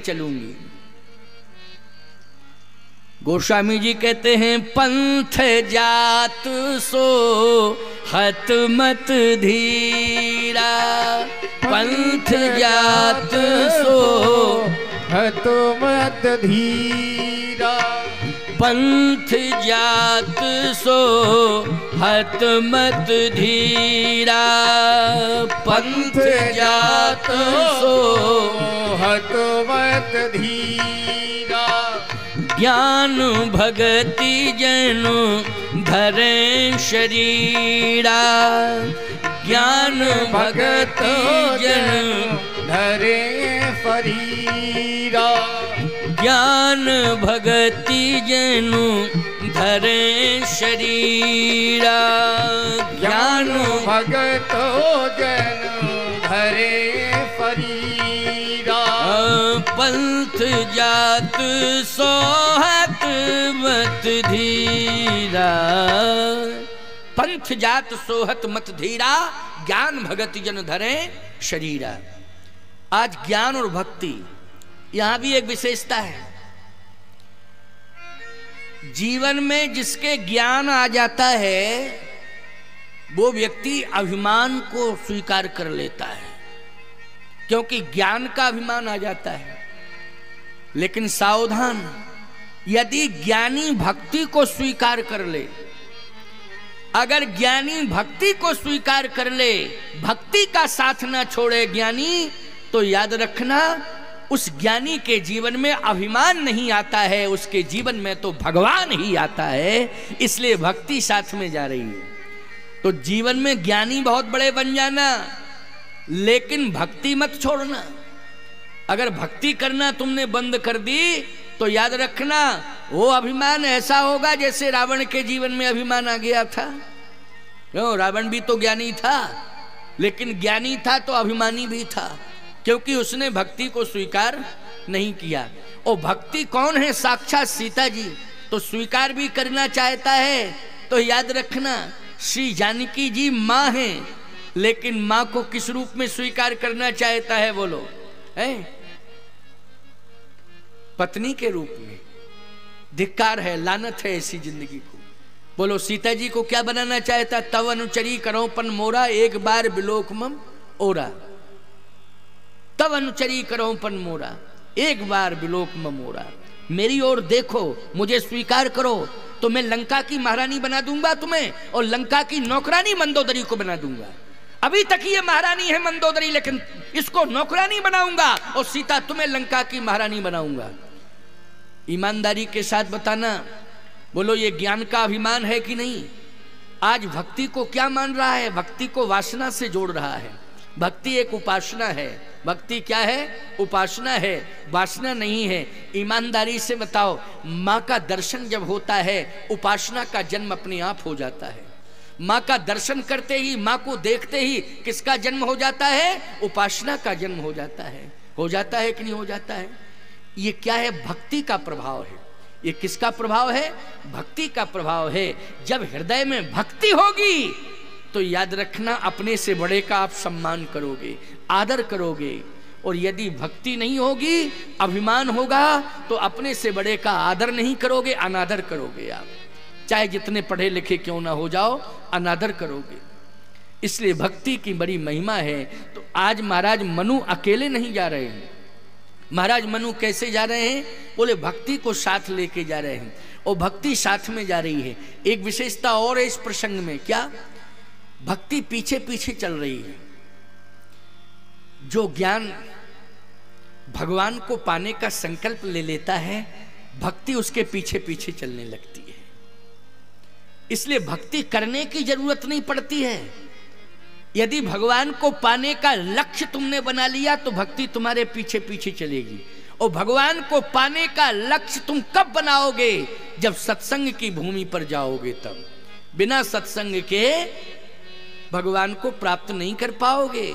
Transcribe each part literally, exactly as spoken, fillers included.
चलूंगी। गोस्वामी जी कहते हैं पंथ जात सो हत मत धीरा, पंथ जात सो हत मत धीरा, पंथ जात सो हत मत धीरा, पंथ जात सो हत मत धीरा, ज्ञान भगति जनु धरें शरीरा, ज्ञान भगति जनु धरें शरीरा, ज्ञान भगति जनु धरें शरीरा, ज्ञान भगतो जनु धरें शरीरा, पंथ जात सो हत मत धीरा, पंथ जात सो हत मत धीरा, ज्ञान भगति जनु धरें शरीरा। आज ज्ञान और भक्ति यहां भी एक विशेषता है। जीवन में जिसके ज्ञान आ जाता है वो व्यक्ति अभिमान को स्वीकार कर लेता है, क्योंकि ज्ञान का अभिमान आ जाता है। लेकिन सावधान, यदि ज्ञानी भक्ति को स्वीकार कर ले, अगर ज्ञानी भक्ति को स्वीकार कर ले, भक्ति का साथ ना छोड़े ज्ञानी, तो याद रखना उस ज्ञानी के जीवन में अभिमान नहीं आता है, उसके जीवन में तो भगवान ही आता है, इसलिए भक्ति साथ में जा रही है। तो जीवन में ज्ञानी बहुत बड़े बन जाना, लेकिन भक्ति मत छोड़ना। अगर भक्ति करना तुमने बंद कर दी तो याद रखना वो अभिमान ऐसा होगा जैसे रावण के जीवन में अभिमान आ गया था। क्यों, रावण भी तो ज्ञानी था, लेकिन ज्ञानी था तो अभिमानी भी था, क्योंकि उसने भक्ति को स्वीकार नहीं किया। और भक्ति कौन है? साक्षात सीता जी। तो स्वीकार भी करना चाहता है तो याद रखना श्री जानकी जी माँ हैं, लेकिन माँ को किस रूप में स्वीकार करना चाहता है? बोलो, है पत्नी के रूप में। धिक्कार है, लानत है ऐसी जिंदगी को। बोलो, सीता जी को क्या बनाना चाहता? तव अनुचरी करो पन मोरा, एक बार बिलोक मम ओरा, तब अनुचरी करो पन मोरा, एक बार बिलोक मोरा, मेरी ओर देखो, मुझे स्वीकार करो तो मैं लंका की महारानी बना दूंगा तुम्हें, और लंका की नौकरानी मंदोदरी को बना दूंगा। अभी तक ये महारानी है मंदोदरी, लेकिन इसको नौकरानी बनाऊंगा, और सीता तुम्हें लंका की महारानी बनाऊंगा। ईमानदारी के साथ बताना, बोलो ये ज्ञान का अभिमान है कि नहीं? आज भक्ति को क्या मान रहा है? भक्ति को वासना से जोड़ रहा है। भक्ति एक उपासना है। भक्ति क्या है? उपासना है, वासना नहीं है। ईमानदारी से बताओ, माँ का दर्शन जब होता है उपासना का जन्म अपने आप हो जाता है। माँ का दर्शन करते ही, माँ को देखते ही किसका जन्म हो जाता है? उपासना का जन्म हो जाता है। हो जाता है कि नहीं हो जाता है? ये क्या है? भक्ति का प्रभाव है। ये किसका प्रभाव है? भक्ति का प्रभाव है। जब हृदय में भक्ति होगी तो याद रखना अपने से बड़े का आप सम्मान करोगे, आदर करोगे। और यदि भक्ति नहीं होगी, अभिमान होगा, तो अपने से बड़े का आदर नहीं करोगे, अनादर करोगे आप। चाहे जितने पढ़े लिखे क्यों ना हो जाओ, अनादर करोगे। इसलिए भक्ति की बड़ी महिमा है। तो आज महाराज मनु अकेले नहीं जा रहे हैं। महाराज मनु कैसे जा रहे हैं? बोले भक्ति को साथ लेके जा रहे हैं, और भक्ति साथ में जा रही है। एक विशेषता और है इस प्रसंग में। क्या? भक्ति पीछे पीछे चल रही है। जो ज्ञान भगवान को पाने का संकल्प ले लेता है, भक्ति उसके पीछे पीछे चलने लगती है। इसलिए भक्ति करने की जरूरत नहीं पड़ती है। यदि भगवान को पाने का लक्ष्य तुमने बना लिया तो भक्ति तुम्हारे पीछे पीछे चलेगी। और भगवान को पाने का लक्ष्य तुम कब बनाओगे? जब सत्संग की भूमि पर जाओगे तब। बिना सत्संग के भगवान को प्राप्त नहीं कर पाओगे।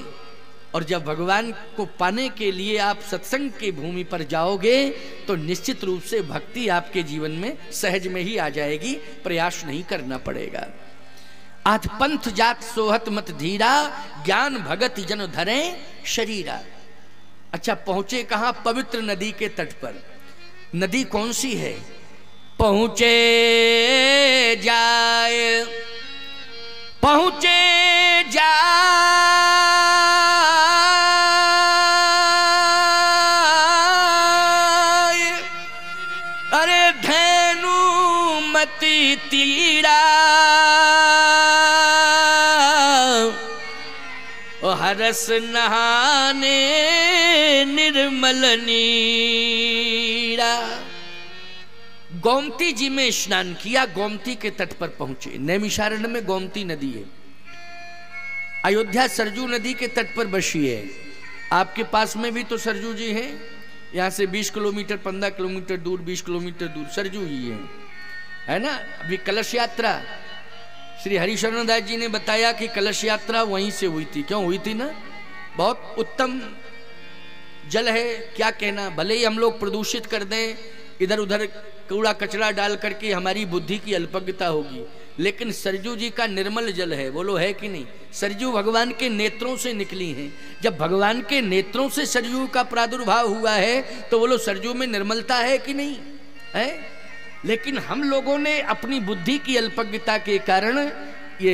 और जब भगवान को पाने के लिए आप सत्संग की भूमि पर जाओगे तो निश्चित रूप से भक्ति आपके जीवन में सहज में ही आ जाएगी, प्रयास नहीं करना पड़ेगा। आज पंथ जात सोहत मत धीरा, ज्ञान भगत जन धरें शरीरा। अच्छा पहुंचे कहां? पवित्र नदी के तट पर। नदी कौन सी है? पहुंचे जाए पहुंचे जाए अरे धनु मति तीरा हरस नहाने निर्मल नीरा। गोमती जी में स्नान किया, गोमती के तट पर पहुंचे। नैमिषारण्य में गोमती नदी है, अयोध्या सरजू नदी के तट पर बसी है। आपके पास में भी तो सरजू जी हैं, यहाँ से बीस किलोमीटर पंद्रह किलोमीटर दूर, बीस किलोमीटर दूर सरजू ही है, है ना। अभी कलश यात्रा श्री हरीशरण दास जी ने बताया कि कलश यात्रा वहीं से हुई थी। क्यों हुई थी ना? बहुत उत्तम जल है, क्या कहना। भले ही हम लोग प्रदूषित कर दें, इधर उधर कूड़ा कचरा डाल करके, हमारी बुद्धि की अल्पज्ञता होगी, लेकिन सरजू जी का निर्मल जल है। बोलो है कि नहीं? सरजू भगवान के नेत्रों से निकली हैं। जब भगवान के नेत्रों से सरजू का प्रादुर्भाव हुआ है तो बोलो सरजू में निर्मलता है कि नहीं है। लेकिन हम लोगों ने अपनी बुद्धि की अल्पज्ञता के कारण ये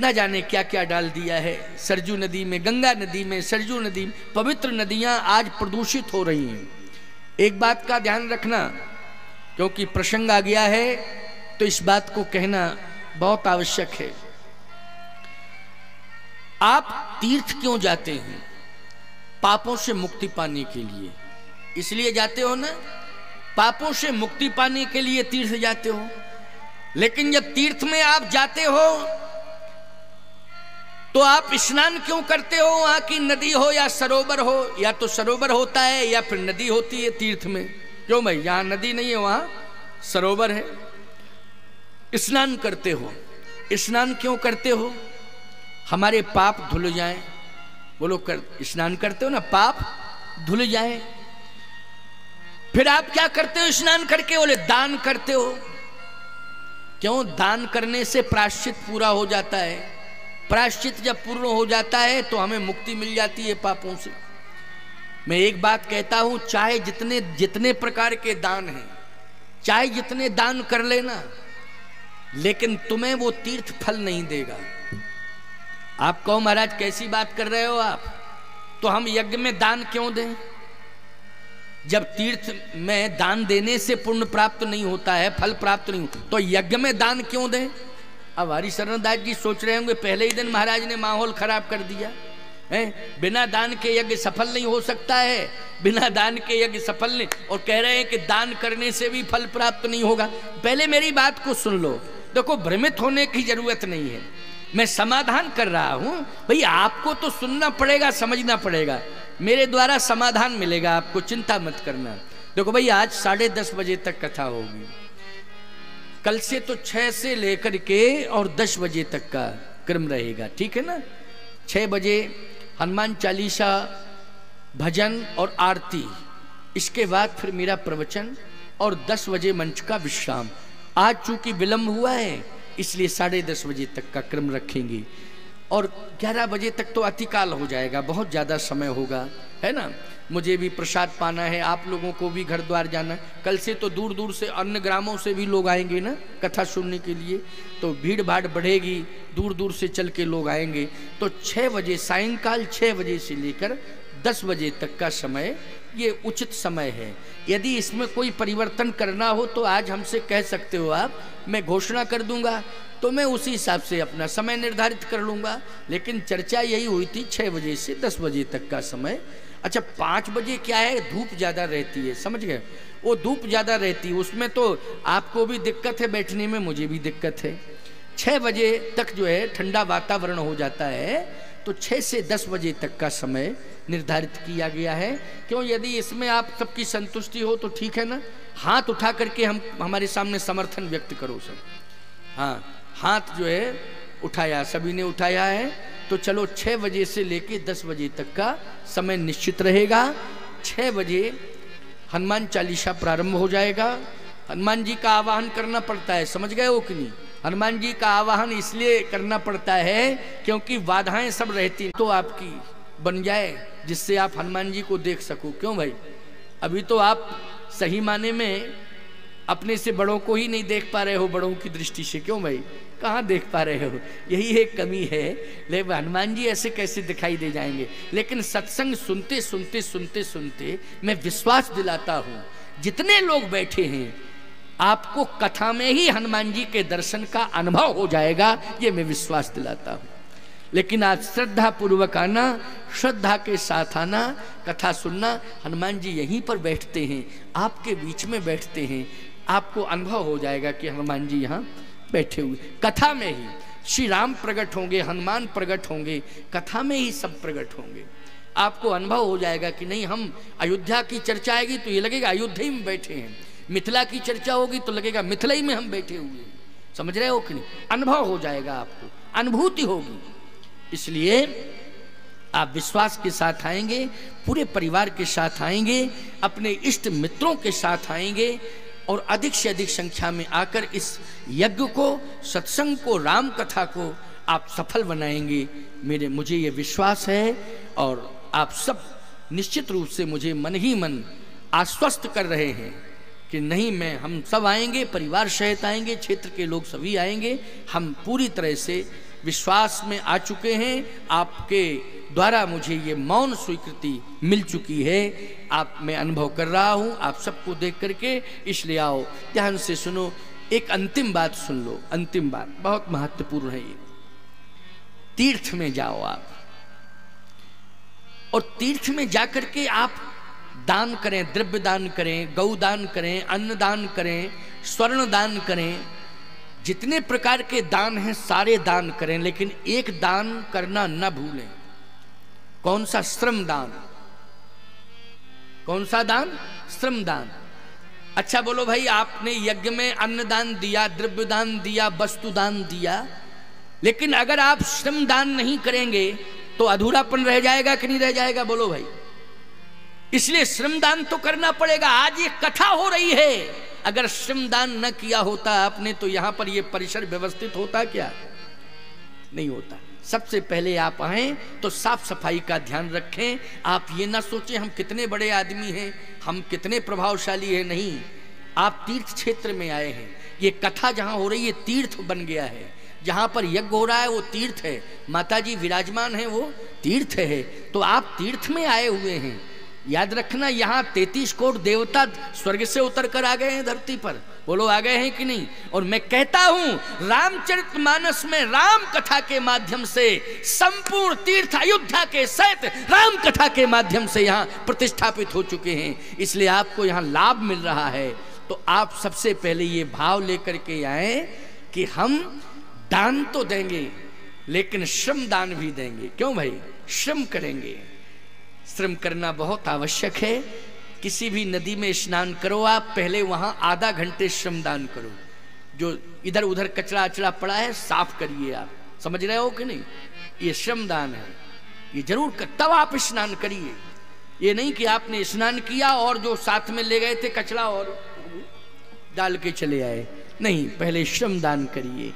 न जाने क्या क्या डाल दिया है सरजू नदी में, गंगा नदी में, सरजू नदी में। पवित्र नदियां आज प्रदूषित हो रही हैं। एक बात का ध्यान रखना, क्योंकि प्रसंग आ गया है तो इस बात को कहना बहुत आवश्यक है। आप तीर्थ क्यों जाते हैं? पापों से मुक्ति पाने के लिए, इसलिए जाते हो ना। पापों से मुक्ति पाने के लिए तीर्थ जाते हो, लेकिन जब तीर्थ में आप जाते हो तो आप स्नान क्यों करते हो? वहां की नदी हो या सरोवर हो, या तो सरोवर होता है या फिर नदी होती है तीर्थ में। क्यों भाई? यहां नदी नहीं है, वहां सरोवर है। स्नान करते हो, स्नान क्यों करते हो? हमारे पाप धुल जाएं। बोलो कर, स्नान करते हो ना, पाप धुल जाएं। फिर आप क्या करते हो स्नान करके? बोले दान करते हो। क्यों? दान करने से प्रायश्चित पूरा हो जाता है। प्रायश्चित जब पूर्ण हो जाता है तो हमें मुक्ति मिल जाती है पापों से। मैं एक बात कहता हूं, चाहे जितने जितने प्रकार के दान हैं, चाहे जितने दान कर लेना, लेकिन तुम्हें वो तीर्थ फल नहीं देगा। आप कहो महाराज कैसी बात कर रहे हो आप, तो हम यज्ञ में दान क्यों दें? जब तीर्थ में दान देने से पुण्य प्राप्त नहीं होता है, फल प्राप्त नहीं होता, तो यज्ञ में दान क्यों दें? अब हरीशरण दास जी सोच रहे होंगे पहले ही दिन महाराज ने माहौल खराब कर दिया है, बिना दान के यज्ञ सफल नहीं हो सकता है, बिना दान के यज्ञ सफल नहीं, और कह रहे हैं कि दान करने से भी फल प्राप्त नहीं होगा। पहले मेरी बात को सुन लो। देखो भ्रमित होने की जरूरत नहीं है, मैं समाधान कर रहा हूं भाई। आपको तो सुनना पड़ेगा, समझना पड़ेगा, मेरे द्वारा समाधान मिलेगा आपको, चिंता मत करना। देखो भाई आज साढ़े दस बजे तक कथा होगी, कल से तो छह से लेकर के और दस बजे तक का क्रम रहेगा, ठीक है ना। छह बजे हनुमान चालीसा, भजन और आरती, इसके बाद फिर मेरा प्रवचन, और दस बजे मंच का विश्राम। आज चूंकि विलम्ब हुआ है इसलिए साढ़े दस बजे तक का क्रम रखेंगे, और ग्यारह बजे तक तो अतिकाल हो जाएगा, बहुत ज़्यादा समय होगा, है ना। मुझे भी प्रसाद पाना है, आप लोगों को भी घर द्वार जाना है। कल से तो दूर दूर से अन्य ग्रामों से भी लोग आएंगे ना कथा सुनने के लिए, तो भीड़ भाड़ बढ़ेगी, दूर दूर से चल के लोग आएंगे। तो छः बजे सायंकाल छः बजे से लेकर दस बजे तक का समय ये उचित समय है। यदि इसमें कोई परिवर्तन करना हो तो आज हमसे कह सकते हो आप, मैं घोषणा कर दूंगा, तो मैं उसी हिसाब से अपना समय निर्धारित कर लूँगा। लेकिन चर्चा यही हुई थी छः बजे से दस बजे तक का समय। अच्छा पाँच बजे क्या है, धूप ज़्यादा रहती है, समझ गए, वो धूप ज़्यादा रहती है, उसमें तो आपको भी दिक्कत है बैठने में, मुझे भी दिक्कत है। छः बजे तक जो है ठंडा वातावरण हो जाता है, तो छः से दस बजे तक का समय निर्धारित किया गया है। क्यों? यदि इसमें आप सबकी संतुष्टि हो तो ठीक है ना। हाथ उठा करके हम हमारे सामने समर्थन व्यक्त करो सब। हाँ हाथ जो है उठाया, सभी ने उठाया है, तो चलो छः बजे से लेके दस बजे तक का समय निश्चित रहेगा। छः बजे हनुमान चालीसा प्रारंभ हो जाएगा। हनुमान जी का आवाहन करना पड़ता है, समझ गए हो कि नहीं। हनुमान जी का आवाहन इसलिए करना पड़ता है क्योंकि बाधाएं सब रहती तो आपकी बन जाए जिससे आप हनुमान जी को देख सको। क्यों भाई, अभी तो आप सही माने में अपने से बड़ों को ही नहीं देख पा रहे हो, बड़ों की दृष्टि से। क्यों भाई, कहाँ देख पा रहे हो? यही एक कमी है। लेकिन हनुमान जी ऐसे कैसे दिखाई दे जाएंगे। लेकिन सत्संग सुनते सुनते सुनते सुनते मैं विश्वास दिलाता हूँ जितने लोग बैठे हैं आपको कथा में ही हनुमान जी के दर्शन का अनुभव हो जाएगा, ये मैं विश्वास दिलाता हूँ। लेकिन आप श्रद्धा पूर्वक आना, श्रद्धा के साथ आना, कथा सुनना। हनुमान जी यहीं पर बैठते हैं, आपके बीच में बैठते हैं, आपको अनुभव हो जाएगा कि हनुमान जी यहाँ बैठे हुए। कथा में ही श्री राम प्रकट होंगे, हनुमान प्रकट होंगे, कथा में ही सब प्रकट होंगे। आपको अनुभव हो जाएगा कि नहीं, हम अयोध्या की चर्चा आएगी तो ये लगेगा अयोध्या ही में बैठे हैं, मिथिला की चर्चा होगी तो लगेगा मिथिला ही में हम बैठे हुए हैं। समझ रहे हो कि नहीं? अनुभव हो जाएगा, आपको अनुभूति होगी। इसलिए आप विश्वास के साथ आएंगे, पूरे परिवार के साथ आएंगे, अपने इष्ट मित्रों के साथ आएंगे और अधिक से अधिक संख्या में आकर इस यज्ञ को, सत्संग को, राम कथा को आप सफल बनाएंगे। मेरे मुझे ये विश्वास है और आप सब निश्चित रूप से मुझे मन ही मन आश्वस्त कर रहे हैं कि नहीं, मैं हम सब आएंगे, परिवार सहित आएंगे, क्षेत्र के लोग सभी आएंगे। हम पूरी तरह से विश्वास में आ चुके हैं, आपके द्वारा मुझे ये मौन स्वीकृति मिल चुकी है। आप मैं अनुभव कर रहा हूँ आप सबको देख करके। इसलिए आओ, ध्यान से सुनो। एक अंतिम बात सुन लो, अंतिम बात बहुत महत्वपूर्ण है ये। तीर्थ में जाओ आप, और तीर्थ में जाकर के आप दान करें, द्रव्य दान करें, गौ दान करें, अन्न दान करें, स्वर्ण दान करें, जितने प्रकार के दान हैं सारे दान करें। लेकिन एक दान करना न भूलें। कौन सा? श्रम दान। कौन सा दान? श्रम दान। अच्छा बोलो भाई, आपने यज्ञ में अन्न दान दिया, द्रव्य दान दिया, वस्तु दान दिया, लेकिन अगर आप श्रम दान नहीं करेंगे तो अधूरापन रह जाएगा कि नहीं रह जाएगा? बोलो भाई। इसलिए श्रम दान तो करना पड़ेगा। आज ये कथा हो रही है, अगर श्रमदान न किया होता आपने तो यहाँ पर यह परिसर व्यवस्थित होता क्या? नहीं होता। सबसे पहले आप आए तो साफ सफाई का ध्यान रखें। आप ये ना सोचें हम कितने बड़े आदमी हैं, हम कितने प्रभावशाली हैं, नहीं। आप तीर्थ क्षेत्र में आए हैं, ये कथा जहाँ हो रही है तीर्थ बन गया है, जहाँ पर यज्ञ हो रहा है वो तीर्थ है, माता जी विराजमान है वो तीर्थ है, तो आप तीर्थ में आए हुए हैं। याद रखना, यहाँ तैंतीस करोड़ देवता स्वर्ग से उतर कर आ गए हैं धरती पर। बोलो आ गए हैं कि नहीं? और मैं कहता हूँ रामचरितमानस में राम कथा के माध्यम से संपूर्ण तीर्थ अयोध्या के सहित राम कथा के माध्यम से यहाँ प्रतिष्ठापित हो चुके हैं। इसलिए आपको यहाँ लाभ मिल रहा है। तो आप सबसे पहले ये भाव लेकर के आए कि हम दान तो देंगे लेकिन श्रम दान भी देंगे। क्यों भाई? श्रम करेंगे। श्रम करना बहुत आवश्यक है। किसी भी नदी में स्नान करो आप, पहले वहाँ आधा घंटे श्रमदान करो। जो इधर उधर कचरा अचरा पड़ा है साफ करिए आप। समझ रहे हो कि नहीं? ये श्रमदान है, ये जरूर कर, तब आप स्नान करिए। ये नहीं कि आपने स्नान किया और जो साथ में ले गए थे कचरा और डाल के चले आए। नहीं, पहले श्रमदान करिए।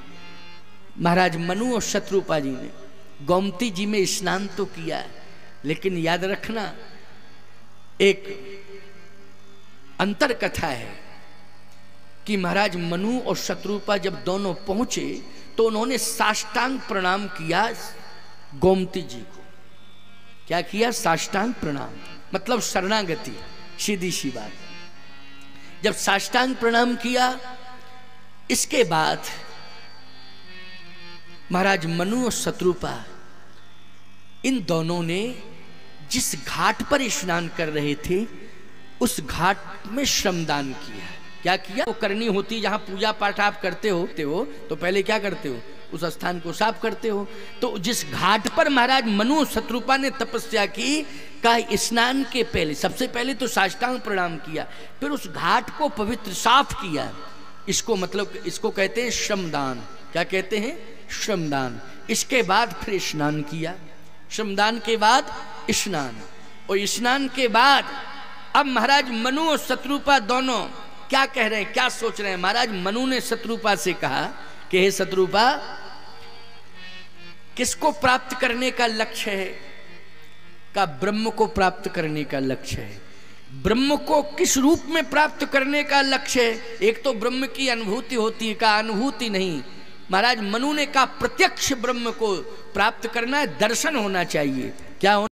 महाराज मनु और शत्रुपा जी ने गोमती जी में स्नान तो किया है, लेकिन याद रखना एक अंतर कथा है कि महाराज मनु और शत्रुपा जब दोनों पहुंचे तो उन्होंने साष्टांग प्रणाम किया गोमती जी को। क्या किया? साष्टांग प्रणाम, मतलब शरणागति, सीधी सी बात। जब साष्टांग प्रणाम किया, इसके बाद महाराज मनु और शत्रुपा इन दोनों ने जिस घाट पर स्नान कर रहे थे उस घाट में श्रमदान किया। क्या किया? वो करनी होती, जहाँ पूजा पाठ आप करते होते हो तो पहले क्या करते हो? उस स्थान को साफ करते हो। तो जिस घाट पर महाराज मनु शत्रुपा ने तपस्या की, का स्नान के पहले सबसे पहले तो साष्टांग प्रणाम किया, फिर उस घाट को पवित्र साफ किया। इसको मतलब इसको कहते हैं श्रमदान। क्या कहते हैं? श्रमदान। इसके बाद फिर स्नान किया, श्रमदान के बाद स्नान, और स्नान के बाद अब महाराज मनु और शत्रुपा दोनों क्या कह रहे हैं, क्या सोच रहे हैं? महाराज मनु ने शत्रुपा से कहा कि हे शत्रुपा, किसको प्राप्त करने का लक्ष्य है? का ब्रह्म को प्राप्त करने का लक्ष्य है। ब्रह्म को किस रूप में प्राप्त करने का लक्ष्य है? एक तो ब्रह्म की अनुभूति होती है, का अनुभूति नहीं। महाराज मनु ने कहा प्रत्यक्ष ब्रह्म को प्राप्त करना है, दर्शन होना चाहिए। क्या होना?